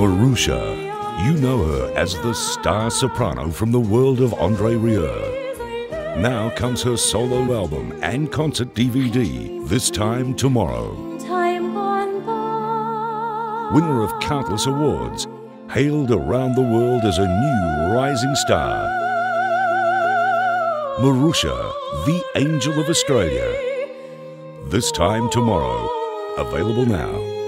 Mirusia. You know her as the star soprano from the world of Andre Rieu. Now comes her solo album and concert DVD, This Time Tomorrow. Winner of countless awards, hailed around the world as a new rising star. Mirusia, the angel of Australia. This Time Tomorrow, available now.